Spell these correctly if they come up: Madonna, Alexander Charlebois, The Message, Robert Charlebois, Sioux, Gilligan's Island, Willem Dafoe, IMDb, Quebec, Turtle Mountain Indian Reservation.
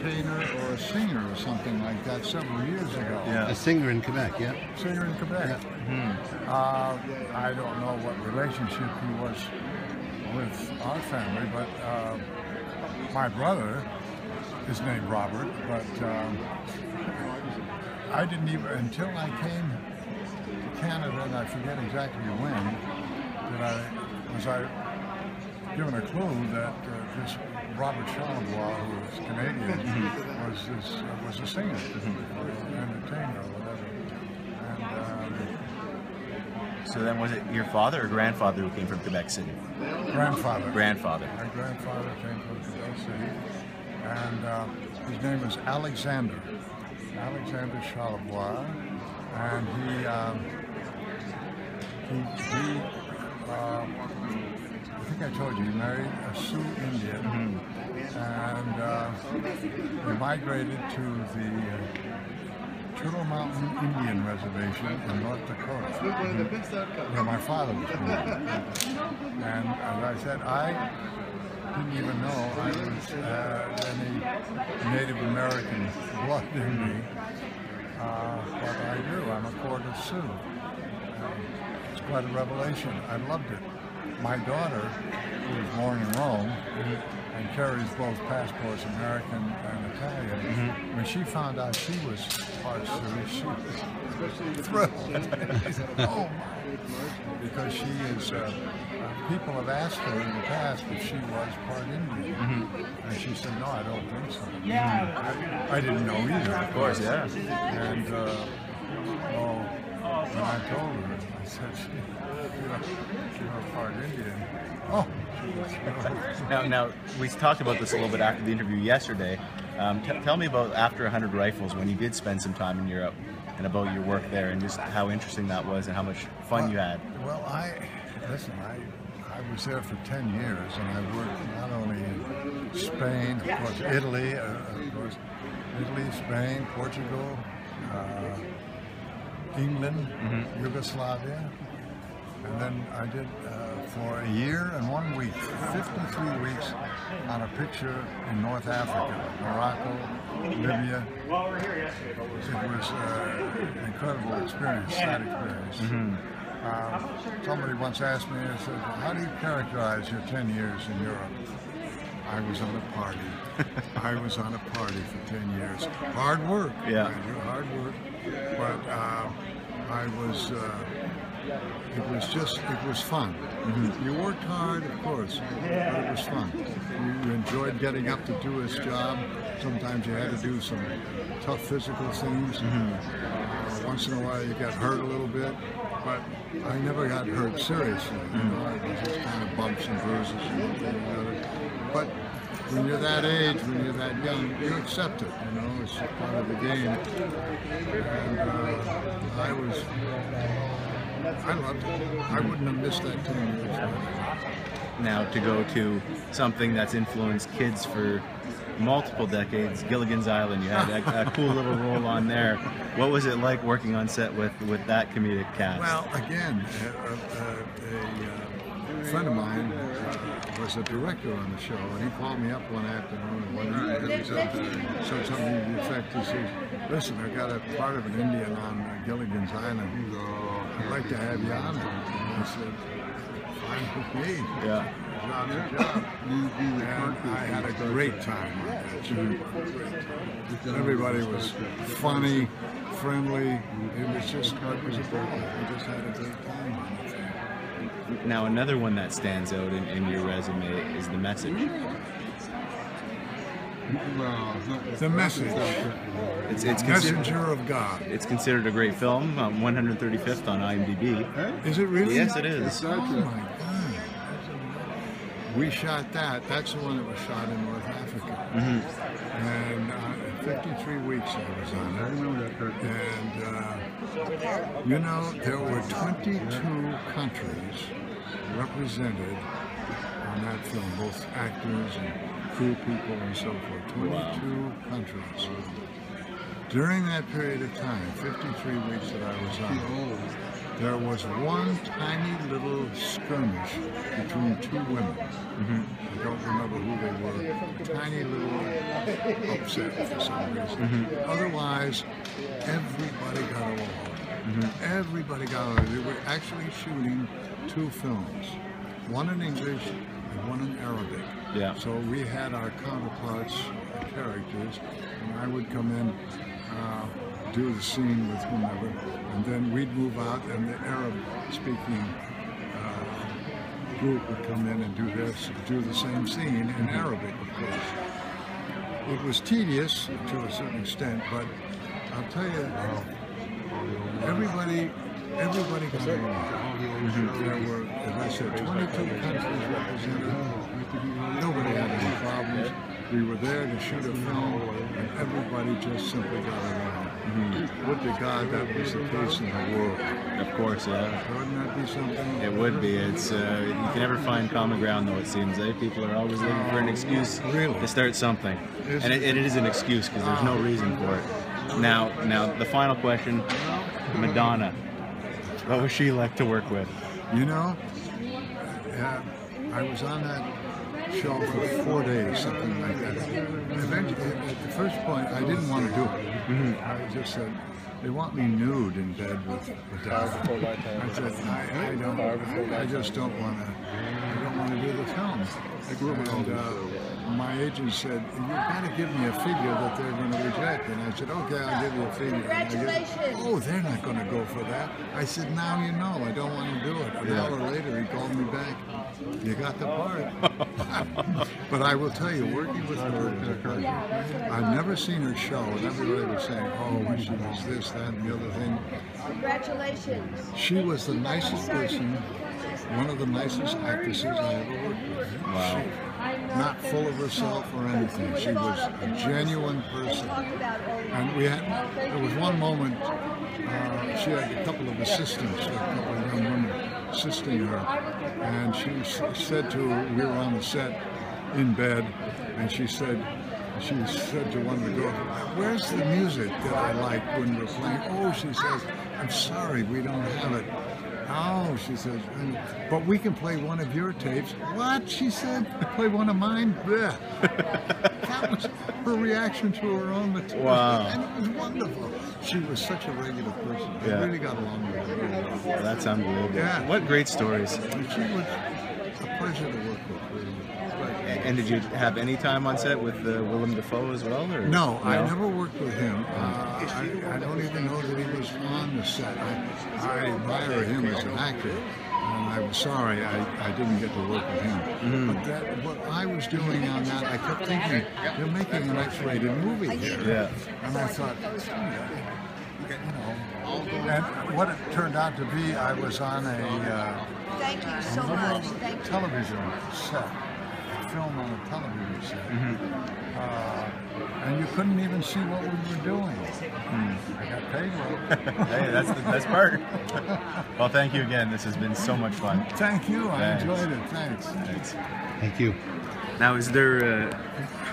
entertainer or a singer or something like that several years ago. Yeah. A singer in Quebec, yeah. Singer in Quebec. Yeah. Mm-hmm. I don't know what relationship he was with our family, but my brother is named Robert, but I didn't even, until I came to Canada, and I forget exactly when, was I given a clue that this Robert Charlebois, who was Canadian, was a singer, an entertainer, or whatever. And, so then, was it your father or grandfather who came from Quebec City? Grandfather. Grandfather. My grandfather came from Quebec City, and his name was Alexander. Alexander Charlebois, and I think I told you, he married a Sioux Indian, and he migrated to the Turtle Mountain Indian Reservation in North Dakota, where my father was born. And as I said, I didn't even know I was any Native American blood in me, but I do. I'm a quarter Sioux. It's quite a revelation. I loved it. My daughter, who was born in Rome, and carries both passports, American and Italian, when she found out she was part Sioux, she was thrilled. She said, oh my. Because she is, people have asked her in the past if she was part Indian. And she said, no, I don't think so. I didn't know either. Of course, yeah. And, when I told her, I said, she was part Indian. Oh! Now, we talked about this a little bit after the interview yesterday. Tell me about After 100 Rifles, when you did spend some time in Europe, and about your work there, and just how interesting that was, and how much fun you had. Well, I was there for 10 years, and I worked not only in Spain, of course, Italy, Spain, Portugal, England, Yugoslavia, and then I did for a year and 1 week, 53 weeks on a picture in North Africa, Morocco, Libya. It was an incredible experience, that experience. Somebody once asked me, I said, how do you characterize your 10 years in Europe? I was on a party. I was on a party for 10 years. Hard work. Yeah. Hard work. But it was fun. You worked hard, of course, but it was fun. You enjoyed getting up to do his job. Sometimes you had to do some tough physical things. Once in a while you got hurt a little bit, but I never got hurt seriously. It was just kind of bumps and bruises and everything like that. But when you're that age, when you're that young, you accept it, you know, it's part of the game. And I loved it. I wouldn't have missed that 10 years. Now to go to something that's influenced kids for multiple decades, Gilligan's Island, you had a cool little role on there. What was it like working on set with that comedic cast? Well, again, a friend of mine was a director on the show, and he called me up one afternoon and said something to the effect. He says, listen, I got a part of an Indian on Gilligan's Island. I'd like to have you on it. And I said, fine with me. Yeah. Job. And I had a great time on that show. Everybody was funny, friendly. I just had a great time on it. Now, another one that stands out in your resume is The Message. The Message. It's Messenger of God. It's considered a great film, 135th on IMDb. Is it really? Yes, it is. Oh my God. We shot that. That's the one that was shot in North Africa. And 53 weeks I was on it. And, you know, there were 22 countries represented on that film, both actors and crew people and so forth. 22 countries. During that period of time, 53 weeks that I was on, there was one tiny little skirmish between two women. Mm-hmm. I don't remember who they were. Tiny little upset for some reason. Mm-hmm. Otherwise, everybody got along. Mm-hmm. Everybody got along. They were actually shooting two films, one in English and one in Arabic. Yeah. So we had our counterparts, our characters, and I would come in, do the scene with whomever, and then we'd move out, and the Arab-speaking group would come in and do the same scene in Arabic, of course. It was tedious to a certain extent, but I'll tell you, everybody got along. Mm-hmm. There were, as I said, 22 countries represented. Nobody had any problems. We were there to shoot a film, and everybody just simply got along. Mm-hmm. Would to God that was the case in the world. Of course, yeah. Wouldn't that be something? It would be. It's you can never find common ground, though, it seems. People are always looking for an excuse to start something, and it is an excuse because there's no reason for it. Now, the final question: Madonna. What was she like to work with? You know, I was on that show for 4 days, something like that. Eventually, at the first point, I didn't want to do it. Mm-hmm. I just said, they want me nude in bed with that. I said, I just don't want to. I don't want to do the film. And my agent said, you've got to give me a figure that they're going to reject. And I said, okay, I'll give you a figure. Congratulations. Oh, they're not going to go for that. I said, now you know, I don't want to do it. An hour later, he called me back. You got the part. But I will tell you, working with her, I've never seen her show, and everybody was saying, oh, she was this, that, and the other thing. Congratulations. She was the nicest person, one of the nicest actresses I ever worked with. Wow. She, not full of herself or anything. She was a genuine person. And we had, there was one moment, she had a couple of assistants, a couple of young women assisting her, and she said to her, we were on the set in bed, and she said to one of the girls, where's the music that I like when we're playing? Oh, she says, I'm sorry, we don't have it. Oh, she says, but we can play one of your tapes. What? She said, play one of mine? Yeah. That was her reaction to her own material. Wow. And it was wonderful. She was such a regular person. Yeah. I really got along with her. Well, that's unbelievable. Yeah. What great stories. She was a pleasure to work with. Really. And did you have any time on set with Willem Dafoe as well? Or? No, I never worked with him. I don't even know that he was on the set. I admire him as an actor, and I was sorry I didn't get to work with him. Mm. But that, what I was doing on that, I kept thinking, they're making an X-rated movie here. Yeah. And I thought, and what it turned out to be, I was on a television set. Film on a television set, mm-hmm. And you couldn't even see what we were doing. Mm. I got paid well. Hey, that's the best part. Well, thank you again. This has been so much fun. Thank you. Thanks. I enjoyed it. Thanks. Thank you. Now, is there